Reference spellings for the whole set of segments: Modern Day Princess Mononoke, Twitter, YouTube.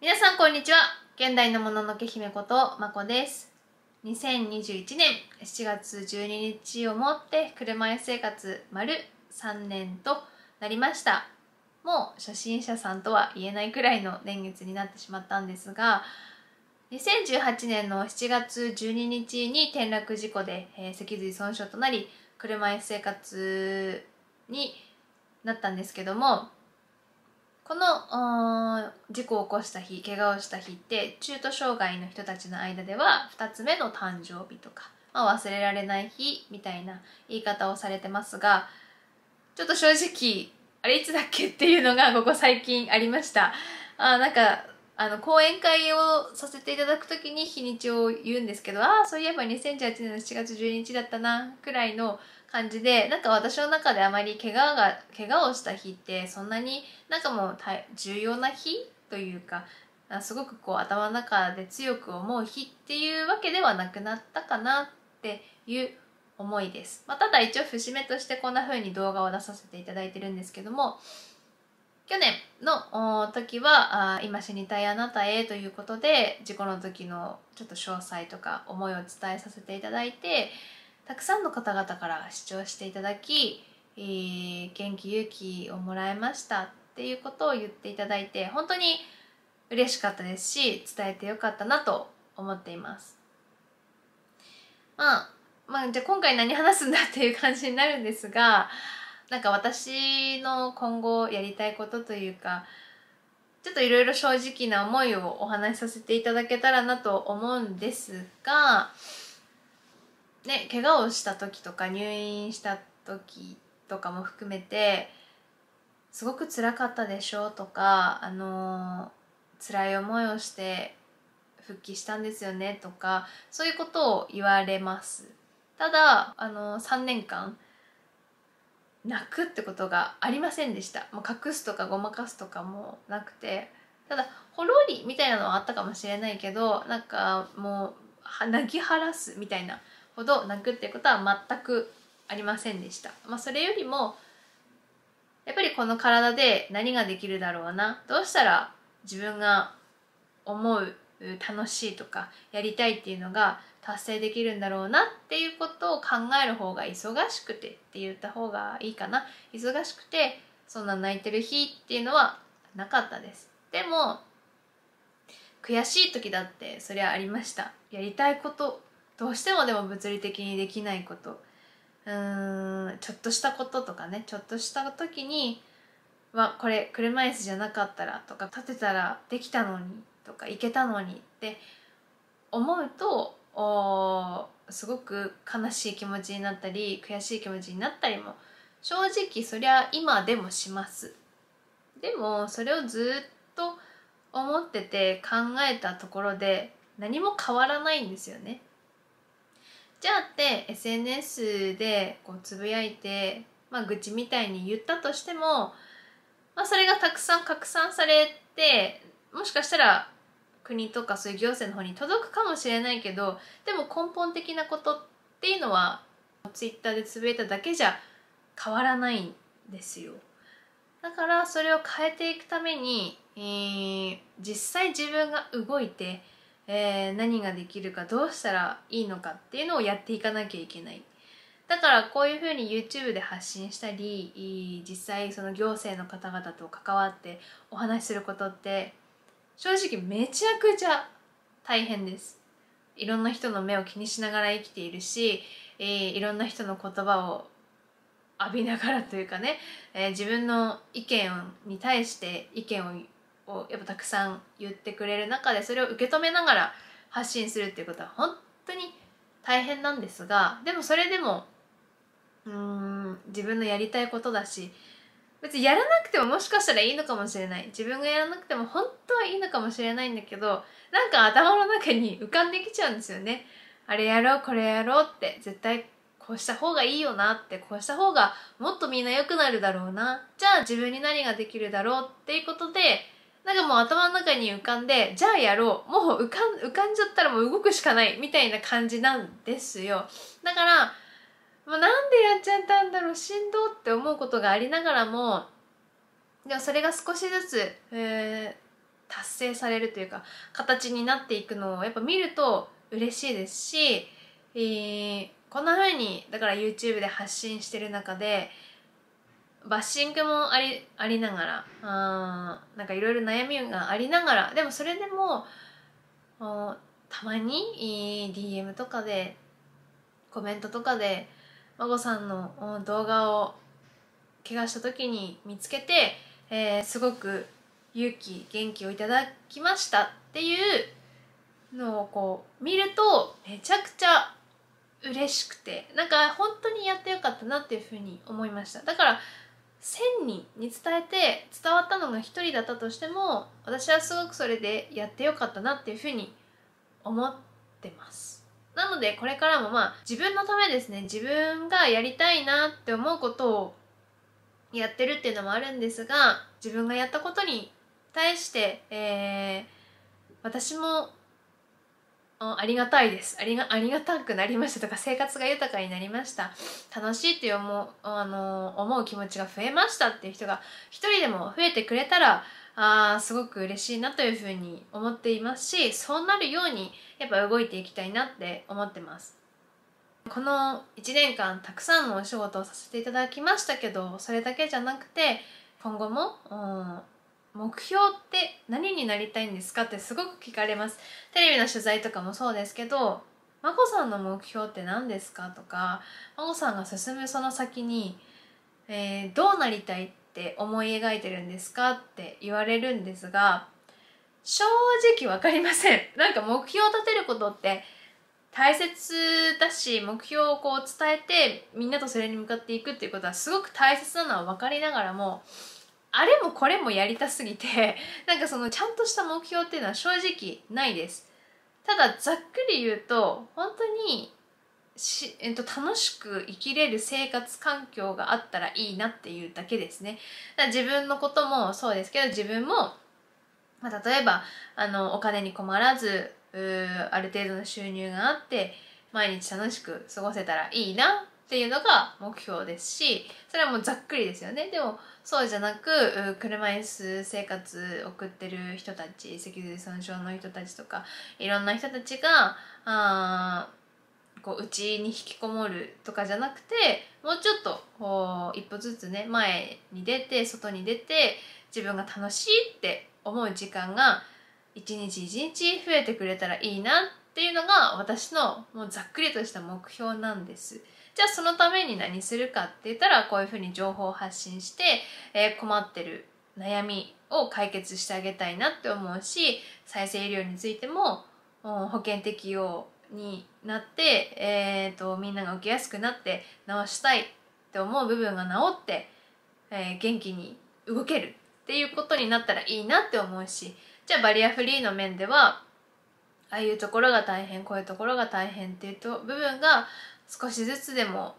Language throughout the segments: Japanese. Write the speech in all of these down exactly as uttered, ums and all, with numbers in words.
皆さんこんにちは。現代のもののけ姫ことまこです。にせんにじゅういちねんしちがつじゅうににちをもって車椅子生活丸さんねんとなりました。もう初心者さんとは言えないくらいの年月になってしまったんですが、にせんじゅうはちねんのしちがつじゅうににちに転落事故で、えー、脊髄損傷となり車椅子生活になったんですけども、この事故を起こした日、怪我をした日って中途障害の人たちの間ではふたつめの誕生日とか、まあ、忘れられない日みたいな言い方をされてますが、ちょっと正直あれいつだっけっていうのがここ最近ありました。あなんかあの講演会をさせていただくときに日にちを言うんですけど、ああそういえばにせんじゅうはちねんのしちがつじゅうににちだったなくらいの感じで、なんか私の中であまり怪我が怪我をした日ってそんなになんかもう重要な日というか、すごくこう頭の中で強く思う日っていうわけではなくなったかなっていう思いです。まあ、ただ一応節目としてこんな風に動画を出させていただいてるんですけども、去年の時は「今死にたいあなたへ」ということで事故の時のちょっと詳細とか思いを伝えさせていただいて、たくさんの方々から視聴していただき、えー、元気勇気をもらいましたっていうことを言っていただいて、本当に嬉しかったですし、伝えてよかったなと思っています。まあ、まあじゃあ今回何話すんだっていう感じになるんですが、なんか私の今後やりたいことというか、ちょっといろいろ正直な思いをお話しさせていただけたらなと思うんですが、ね、怪我をした時とか入院した時とかも含めて、すごく辛かったでしょうとか、あのー、辛い思いをして復帰したんですよねとか、そういうことを言われます。ただ、あのー、さんねんかん泣くってことがありませんでした。もう隠すとかごまかすとかもなくて、ただほろりみたいなのはあったかもしれないけど、なんかもう泣き晴らすみたいなほど泣くっていうことは全くありませんでした。まあ、それよりもやっぱりこの体で何ができるだろうな、どうしたら自分が思う楽しいとかやりたいっていうのが達成できるんだろうなっていうことを考える方が、忙しくてって言った方がいいかな、忙しくてそんな泣いてる日っていうのはなかったです。でも悔しい時だってそりゃありました。やりたいこと、どうしてもでも物理的にできないこと、うーんちょっとしたこととかね、ちょっとした時にはこれ車椅子じゃなかったらとか、立てたらできたのにとか行けたのにって思うと、おすごく悲しい気持ちになったり悔しい気持ちになったりも正直そりゃ今でもします。でもそれをずっと思ってて考えたところで何も変わらないんですよね。じゃあって エスエヌエス でこうつぶやいて、まあ、愚痴みたいに言ったとしても、まあ、それがたくさん拡散されて、もしかしたら国とかそういう行政の方に届くかもしれないけど、でも根本的なことっていうのはツイッターでつぶやいただけじゃ変わらないんですよ。だからそれを変えていくために、えー、実際自分が動いて、えー、何ができるか、どうしたらいいのかっていうのをやっていかなきゃいけない。だからこういうふうに ユーチューブ で発信したり、実際その行政の方々と関わってお話しすることって正直めちゃくちゃ大変です。いろんな人の目を気にしながら生きているし、えー、いろんな人の言葉を浴びながらというかね、えー、自分の意見に対して意見を、をやっぱたくさん言ってくれる中で、それを受け止めながら発信するっていうことは本当に大変なんですが、でもそれでもうーん自分のやりたいことだし、別にやらなくてももしかしたらいいのかもしれない、自分がやらなくても本当はいいのかもしれないんだけど、なんか頭の中に浮かんできちゃうんですよね。あれやろうこれやろうって、絶対こうした方がいいよなって、こうした方がもっとみんな良くなるだろうな、じゃあ自分に何ができるだろうっていうことで、なんかもう頭の中に浮かんで、じゃあやろう、もう浮かん、浮かんじゃったらもう動くしかないみたいな感じなんですよ。だからもうなんでやっちゃったんだろう、しんどって思うことがありながらも、でもそれが少しずつ、え達成されるというか形になっていくのをやっぱ見ると嬉しいですし、えー、こんな風にだから YouTube で発信してる中でバッシングもあり、ありながら、あー、なんかいろいろ悩みがありながら、でもそれでもたまに ディーエム とかでコメントとかでまごさんの動画を怪我した時に見つけて、えー、すごく勇気元気をいただきましたっていうのをこう見るとめちゃくちゃ嬉しくて、なんか本当にやってよかったなっていうふうに思いました。だからせんにんに伝えて伝わったのがひとりだったとしても私はすごくそれでやってよかったなっていうふうに思ってます。なのでこれからもまあ自分のためですね、自分がやりたいなって思うことをやってるっていうのもあるんですが、自分がやったことに対して、えー、私もありがたいですありが、ありがたくなりましたとか生活が豊かになりました、楽しいって思う、あのー、思う気持ちが増えましたっていう人が一人でも増えてくれたらあーすごく嬉しいなというふうに思っていますし、そうなるようにやっぱ動いていきたいなって思ってます。このいちねんかんたくさんのお仕事をさせていただきましたけど、それだけじゃなくて今後も、うん、目標って何になりたいんですかってすごく聞かれます。テレビの取材とかもそうですけど、まこさんの目標って何ですかとか、まこさんが進むその先に、えー、どうなりたいって思い描いてるんですかって言われるんですが、正直わかりません。なんか目標を立てることって大切だし、目標をこう伝えてみんなとそれに向かっていくっていうことはすごく大切なのは分かりながらも、あれもこれもやりたすぎて、なんかそのちゃんとした目標っていうのは正直ないです。ただざっくり言うと本当にし、えっと、楽しく生きれる生活環境があったらいいなっていうだけですね。だから自分のこともそうですけど、自分も、まあ、例えばあのお金に困らずある程度の収入があって毎日楽しく過ごせたらいいなっていうのが目標ですし、それはもうざっくりですよね。でもそうじゃなく車椅子生活送ってる人たち、脊髄損傷の人たちとかいろんな人たちがあこう家に引きこもるとかじゃなくて、もうちょっとこう一歩ずつね前に出て外に出て自分が楽しいって思う時間が一日一日増えてくれたらいいなっていうのが私のもうざっくりとした目標なんです。じゃあそのために何するかって言ったら、こういうふうに情報を発信して、えー、困ってる悩みを解決してあげたいなって思うし、再生医療についても保険適用になって、えー、とみんなが受けやすくなって治したいって思う部分が治って、えー、元気に動けるっていうことになったらいいなって思うし、じゃあバリアフリーの面ではああいうところが大変こういうところが大変っていうと部分が少しずつでも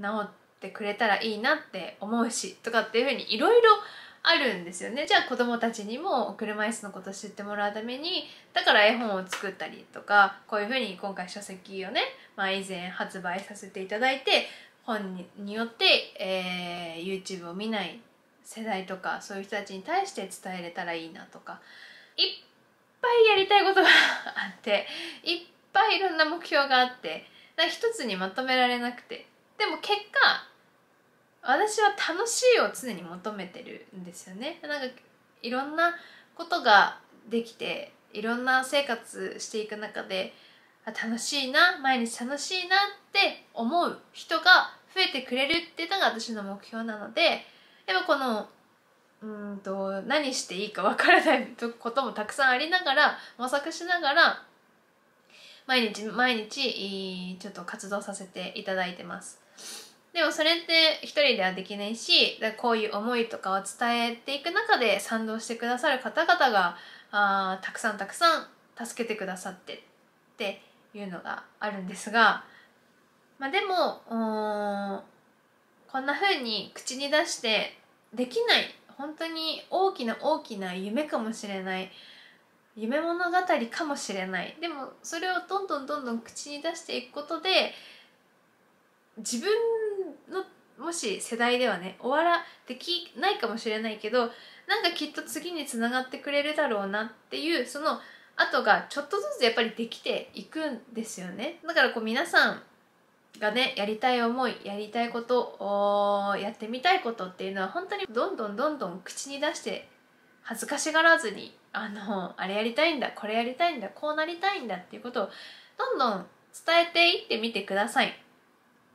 治ってくれたらいいなって思うしとかっていうふうにいろいろあるんですよね。じゃあ子どもたちにも車椅子のことを知ってもらうためにだから絵本を作ったりとか、こういうふうに今回書籍をね、まあ、以前発売させていただいて本によって、えー、YouTube を見ない世代とかそういう人たちに対して伝えれたらいいなとか、いっぱいやりたいことがあっていっぱいいろんな目標があって、だから一つにまとめられなくて、でも結果私は楽しいを常に求めてるんですよね。なんかいろんなことができていろんな生活していく中で楽しいな、毎日楽しいなって思う人が増えてくれるっていうのが私の目標なので。でもこのうんと何していいかわからないこともたくさんありながら模索しながら毎日毎日ちょっと活動させていただいてます。でもそれって一人ではできないし、こういう思いとかを伝えていく中で賛同してくださる方々があたくさんたくさん助けてくださってっていうのがあるんですが、まあでもこんな風に口に出してできない本当に大きな大きな夢かもしれない、夢物語かもしれない、でもそれをどんどんどんどん口に出していくことで自分のもし世代ではね終わらできないかもしれないけど、なんかきっと次につながってくれるだろうなっていう、その後がちょっとずつやっぱりできていくんですよね。だからこう皆さんがねやりたい思い、やりたいことをやってみたいことっていうのは本当にどんどんどんどん口に出して恥ずかしがらずに、あのあれやりたいんだ、これやりたいんだ、こうなりたいんだっていうことをどんどん伝えていってみてください。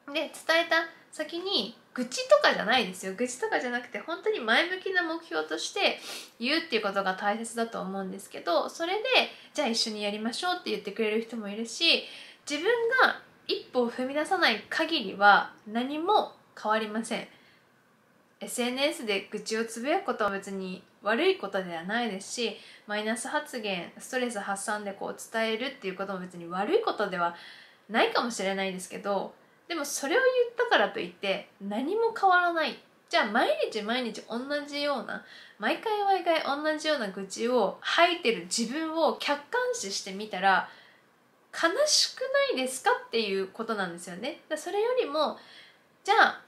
で、伝えた先に愚痴とかじゃないですよ。愚痴とかじゃなくて本当に前向きな目標として言うっていうことが大切だと思うんですけど、それでじゃあ一緒にやりましょうって言ってくれる人もいるし、自分が一歩を踏み出さない限りは何も変わりません。エスエヌエス で愚痴をつぶやくことは別に悪いことではないですし、マイナス発言、ストレス発散でこう伝えるっていうことも別に悪いことではないかもしれないですけど、でもそれを言ったからといって何も変わらない。じゃあ毎日毎日同じような、毎回毎回同じような愚痴を吐いてる自分を客観視してみたら悲しくないですかっていうことなんですよね。だからそれよりも、じゃあ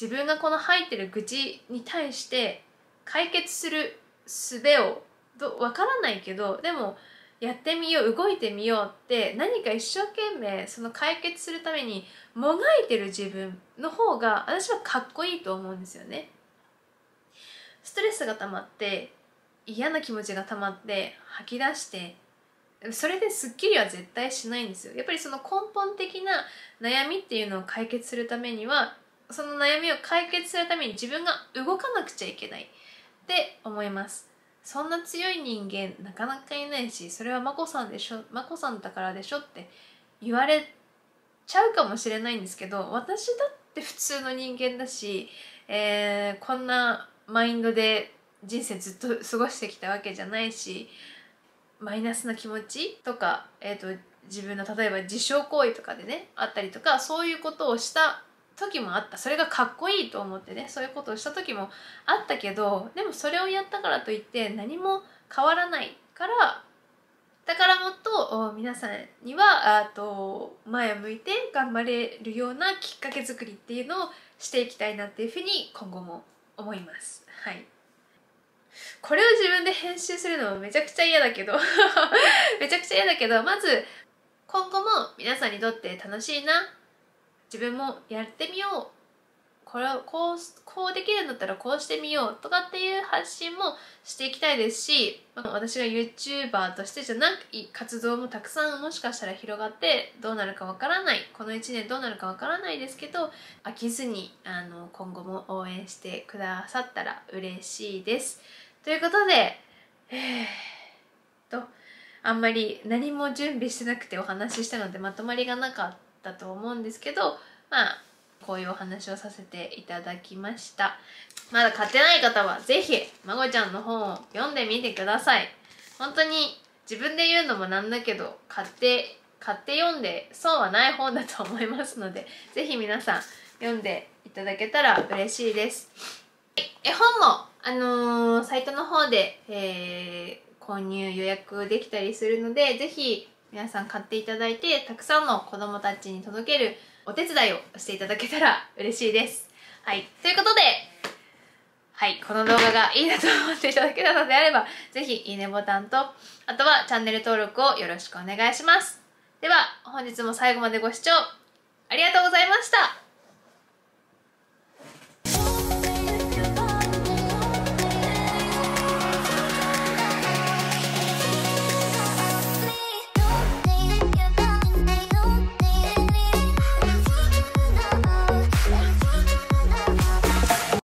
自分がこの吐いてる愚痴に対して解決する術をどわからないけど、でもやってみよう、動いてみようって何か一生懸命その解決するためにもがいてる自分の方が私はかっこいいと思うんですよね。ストレスが溜まって嫌な気持ちが溜まって吐き出して。それですっきりは絶対しないんですよ。やっぱりその根本的な悩みっていうのを解決するためには、その悩みを解決するために自分が動かなくちゃいけないって思います。そんな強い人間なかなかいないし、それはまこさんでしょ、まこさんだからでしょって言われちゃうかもしれないんですけど、私だって普通の人間だし、えー、こんなマインドで人生ずっと過ごしてきたわけじゃないし、マイナスな気持ちとか、えーと、自分の例えば自傷行為とかでねあったりとか、そういうことをした時もあった。それがかっこいいと思ってねそういうことをした時もあったけど、でもそれをやったからといって何も変わらないから、だからもっと皆さんにはあと前を向いて頑張れるようなきっかけ作りっていうのをしていきたいなっていうふうに今後も思います。はい。これを自分で編集するのもめちゃくちゃ嫌だけどめちゃくちゃ嫌だけど、まず今後も皆さんにとって楽しいな、自分もやってみよう、これをこう、こうできるんだったらこうしてみようとかっていう発信もしていきたいですし、私が ユーチューバー としてじゃなく活動もたくさんもしかしたら広がってどうなるかわからない、このいちねんどうなるかわからないですけど、飽きずにあの今後も応援してくださったら嬉しいです。ということで、えー、とあんまり何も準備してなくてお話ししたのでまとまりがなかったと思うんですけど、まあこういうお話をさせていただきました。まだ買ってない方は是非まこちゃんの本を読んでみてください。本当に自分で言うのもなんだけど、買って買って読んで損はない本だと思いますので、是非皆さん読んでいただけたら嬉しいです。絵本もあのー、サイトの方で、えー、購入予約できたりするので、ぜひ皆さん買っていただいてたくさんの子どもたちに届けるお手伝いをしていただけたら嬉しいです。はい、ということで、はい、この動画がいいなと思っていただけたのであれば、ぜひいいねボタンと、あとはチャンネル登録をよろしくお願いします。では本日も最後までご視聴ありがとうございました。